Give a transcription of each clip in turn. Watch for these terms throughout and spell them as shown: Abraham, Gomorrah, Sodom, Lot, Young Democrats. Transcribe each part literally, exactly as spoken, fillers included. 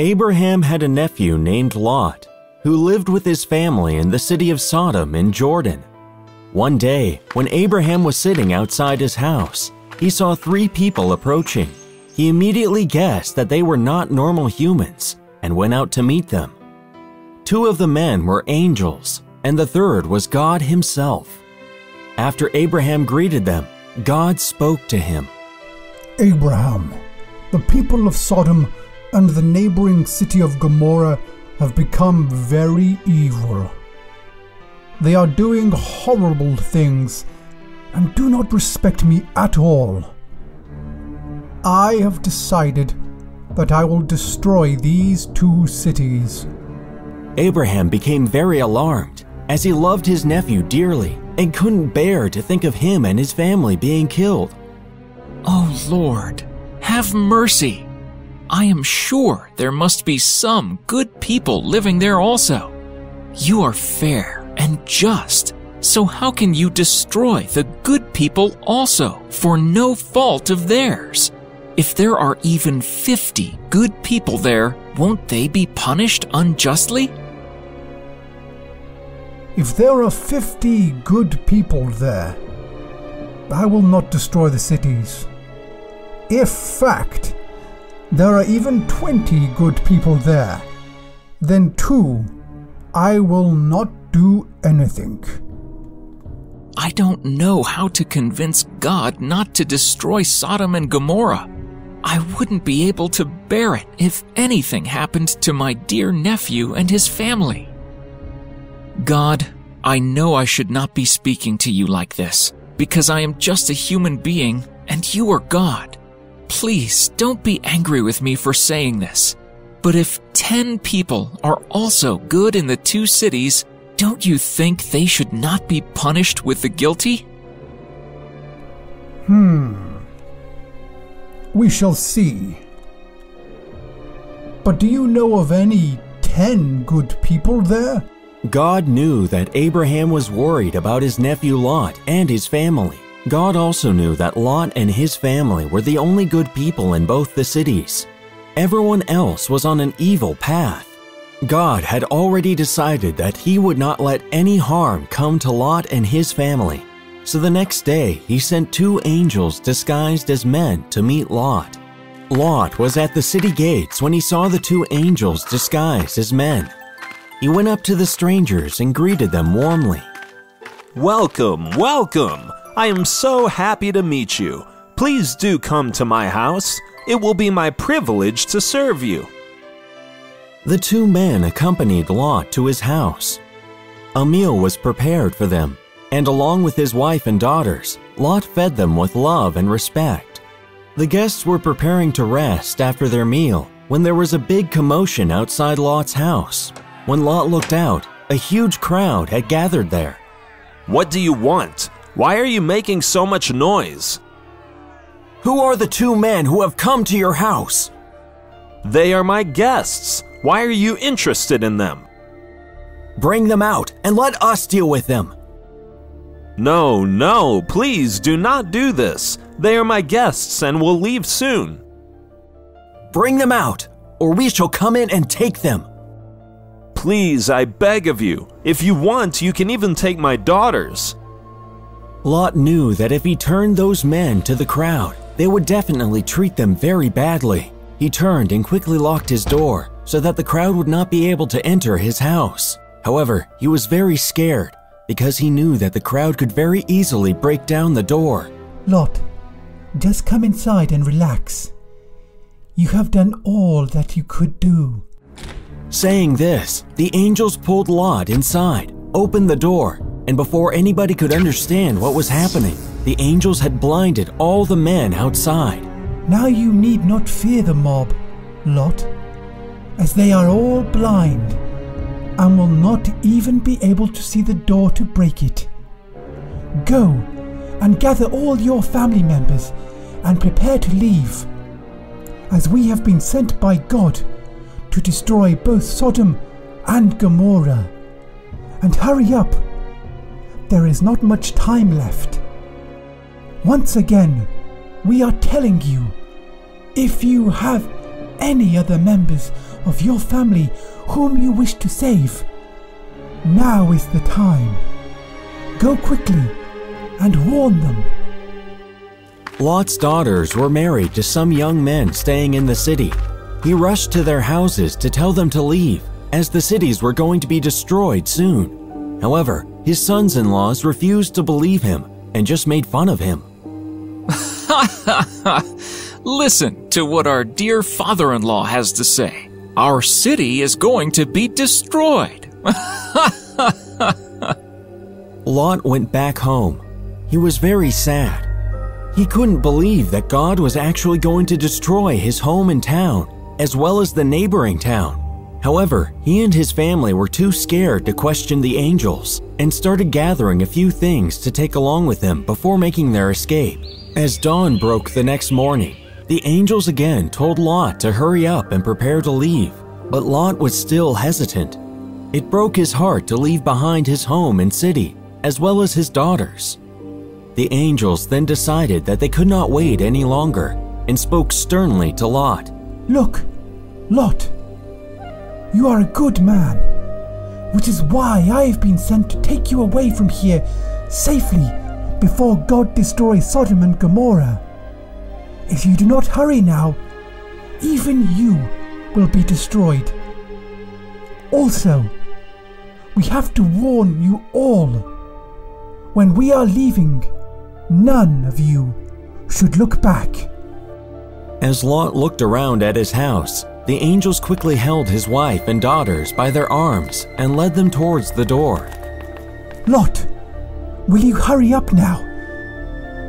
Abraham had a nephew named Lot, who lived with his family in the city of Sodom in Jordan. One day, when Abraham was sitting outside his house, he saw three people approaching. He immediately guessed that they were not normal humans and went out to meet them. Two of the men were angels, and the third was God himself. After Abraham greeted them, God spoke to him. Abraham, the people of Sodom and the neighboring city of Gomorrah have become very evil. They are doing horrible things and do not respect me at all. I have decided that I will destroy these two cities. Abraham became very alarmed, as he loved his nephew dearly and couldn't bear to think of him and his family being killed. Oh Lord, have mercy! I am sure there must be some good people living there also. You are fair and just, so how can you destroy the good people also for no fault of theirs? If there are even fifty good people there, won't they be punished unjustly? If there are fifty good people there, I will not destroy the cities. If fact, there are even twenty good people there, then two, I will not do anything. I don't know how to convince God not to destroy Sodom and Gomorrah. I wouldn't be able to bear it if anything happened to my dear nephew and his family. God, I know I should not be speaking to you like this, because I am just a human being and you are God. Please don't be angry with me for saying this, but if ten people are also good in the two cities, don't you think they should not be punished with the guilty? Hmm. We shall see. But do you know of any ten good people there? God knew that Abraham was worried about his nephew Lot and his family. God also knew that Lot and his family were the only good people in both the cities. Everyone else was on an evil path. God had already decided that he would not let any harm come to Lot and his family. So the next day, he sent two angels disguised as men to meet Lot. Lot was at the city gates when he saw the two angels disguised as men. He went up to the strangers and greeted them warmly. Welcome, welcome! I am so happy to meet you. Please do come to my house. It will be my privilege to serve you. The two men accompanied Lot to his house. A meal was prepared for them, and along with his wife and daughters, Lot fed them with love and respect. The guests were preparing to rest after their meal when there was a big commotion outside Lot's house. When Lot looked out, a huge crowd had gathered there. What do you want? Why are you making so much noise? Who are the two men who have come to your house? They are my guests. Why are you interested in them? Bring them out and let us deal with them. No, no, please do not do this. They are my guests and will leave soon. Bring them out, or we shall come in and take them. Please, I beg of you. If you want, you can even take my daughters. Lot knew that if he turned those men to the crowd, they would definitely treat them very badly. He turned and quickly locked his door so that the crowd would not be able to enter his house. However, he was very scared because he knew that the crowd could very easily break down the door. Lot, just come inside and relax. You have done all that you could do. Saying this, the angels pulled Lot inside, opened the door, and before anybody could understand what was happening, the angels had blinded all the men outside. Now you need not fear the mob, Lot, as they are all blind and will not even be able to see the door to break it. Go and gather all your family members and prepare to leave, as we have been sent by God to destroy both Sodom and Gomorrah. And hurry up! There is not much time left. Once again, we are telling you, if you have any other members of your family whom you wish to save, now is the time. Go quickly and warn them. Lot's daughters were married to some young men staying in the city. He rushed to their houses to tell them to leave, as the cities were going to be destroyed soon. However, his sons-in-laws refused to believe him and just made fun of him. Ha ha ha! Listen to what our dear father-in-law has to say. Our city is going to be destroyed. Lot went back home. He was very sad. He couldn't believe that God was actually going to destroy his home and town, as well as the neighboring town. However, he and his family were too scared to question the angels and started gathering a few things to take along with them before making their escape. As dawn broke the next morning, the angels again told Lot to hurry up and prepare to leave, but Lot was still hesitant. It broke his heart to leave behind his home and city, as well as his daughters. The angels then decided that they could not wait any longer and spoke sternly to Lot. Look, Lot. You are a good man, which is why I have been sent to take you away from here safely before God destroys Sodom and Gomorrah. If you do not hurry now, even you will be destroyed. Also, we have to warn you all. When we are leaving, none of you should look back. As Lot looked around at his house, the angels quickly held his wife and daughters by their arms and led them towards the door. Lot, will you hurry up now?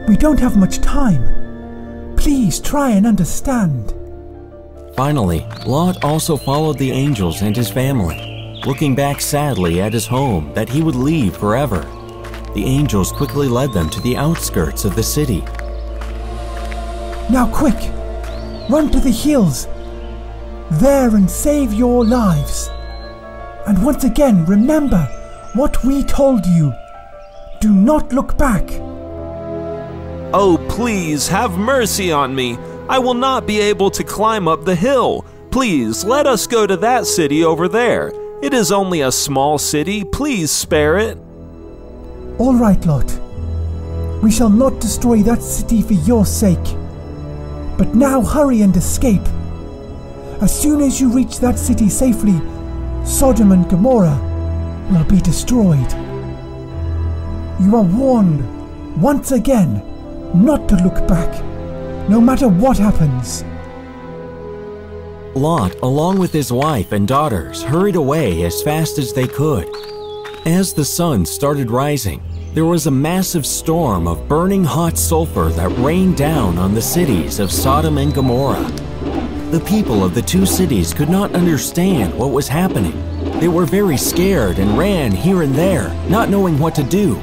We don't have much time. Please try and understand. Finally, Lot also followed the angels and his family, looking back sadly at his home that he would leave forever. The angels quickly led them to the outskirts of the city. Now quick, run to the hills there and save your lives. And once again, remember what we told you. Do not look back. Oh, please have mercy on me. I will not be able to climb up the hill. Please let us go to that city over there. It is only a small city. Please spare it. All right, Lot. We shall not destroy that city for your sake. But now hurry and escape. As soon as you reach that city safely, Sodom and Gomorrah will be destroyed. You are warned once again not to look back, no matter what happens. Lot, along with his wife and daughters, hurried away as fast as they could. As the sun started rising, there was a massive storm of burning hot sulfur that rained down on the cities of Sodom and Gomorrah. The people of the two cities could not understand what was happening. They were very scared and ran here and there, not knowing what to do.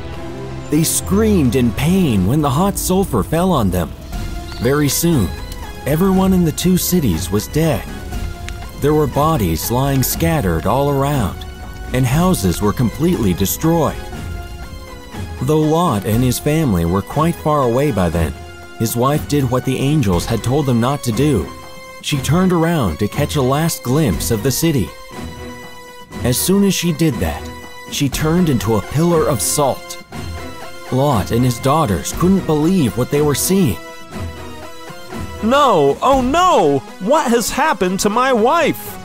They screamed in pain when the hot sulfur fell on them. Very soon, everyone in the two cities was dead. There were bodies lying scattered all around, and houses were completely destroyed. Though Lot and his family were quite far away by then, his wife did what the angels had told them not to do. She turned around to catch a last glimpse of the city. As soon as she did that, she turned into a pillar of salt. Lot and his daughters couldn't believe what they were seeing. No, oh no! What has happened to my wife?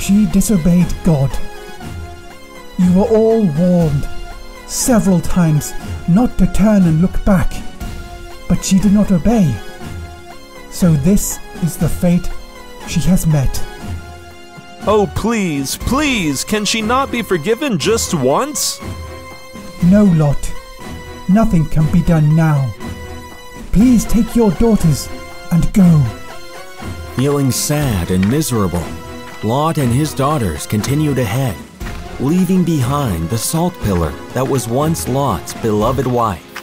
She disobeyed God. You were all warned several times not to turn and look back, but she did not obey. So this is the fate she has met. Oh, please, please, can she not be forgiven just once? No, Lot. Nothing can be done now. Please take your daughters and go. Feeling sad and miserable, Lot and his daughters continued ahead, leaving behind the salt pillar that was once Lot's beloved wife.